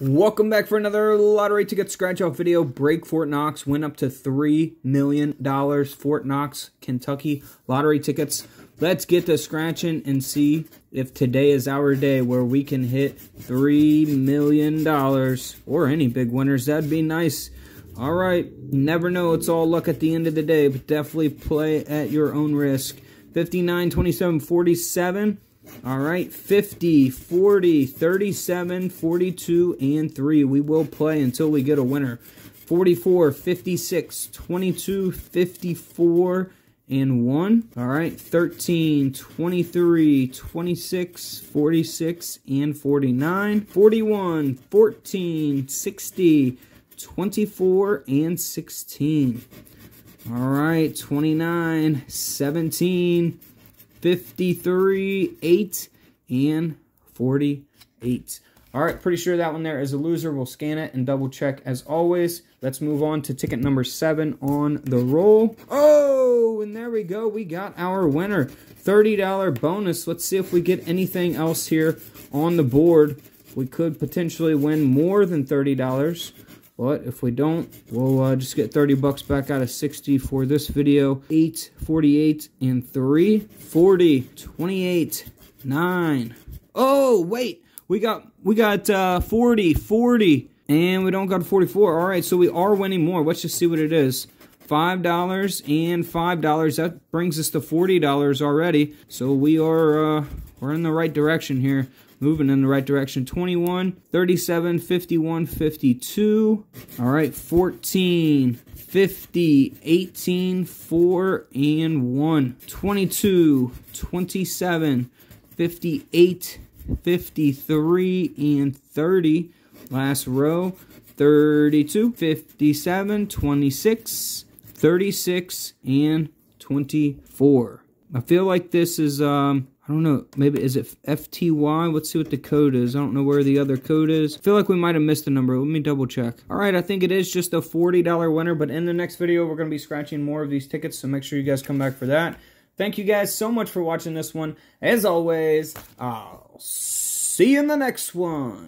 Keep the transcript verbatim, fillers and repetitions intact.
Welcome back for another lottery ticket scratch off video. Break Fort Knox, went up to three million dollars. Fort Knox, Kentucky lottery tickets. Let's get to scratching and see if today is our day where we can hit three million dollars or any big winners. That'd be nice. All right, never know. It's all luck at the end of the day, but definitely play at your own risk. fifty-nine, twenty-seven, forty-seven. All right, fifty, forty, thirty-seven, forty-two, and three. We will play until we get a winner. forty-four, fifty-six, twenty-two, fifty-four, and one. All right, thirteen, twenty-three, twenty-six, forty-six, and forty-nine. forty-one, fourteen, sixty, twenty-four, and sixteen. All right, twenty-nine, seventeen. fifty-three, eight, and forty-eight. All right, pretty sure that one there is a loser. We'll scan it and double check as always. Let's move on to ticket number seven on the roll. Oh, and there we go. We got our winner. thirty dollar bonus. Let's see if we get anything else here on the board. We could potentially win more than thirty dollars. But if we don't, we'll uh, just get thirty bucks back out of sixty for this video. eight, forty-eight, and three, forty, twenty-eight, nine. Oh, wait. We got we got uh, forty, forty, and we don't got forty-four. All right, so we are winning more. Let's just see what it is. five dollars and five dollars. That brings us to forty dollars already. So we are uh, we're in the right direction here. Moving in the right direction. twenty-one, thirty-seven, fifty-one, fifty-two. All right, fourteen, fifty, eighteen, four, and one. twenty-two, twenty-seven, fifty-eight, fifty-three, and thirty. Last row. thirty-two, fifty-seven, twenty-six, thirty-six, and twenty-four. I feel like this is, um, I don't know, maybe, is it F T Y? Let's see what the code is. I don't know where the other code is. I feel like we might have missed the number. Let me double check. All right, I think it is just a forty dollar winner, but in the next video, we're going to be scratching more of these tickets, so make sure you guys come back for that. Thank you guys so much for watching this one. As always, I'll see you in the next one.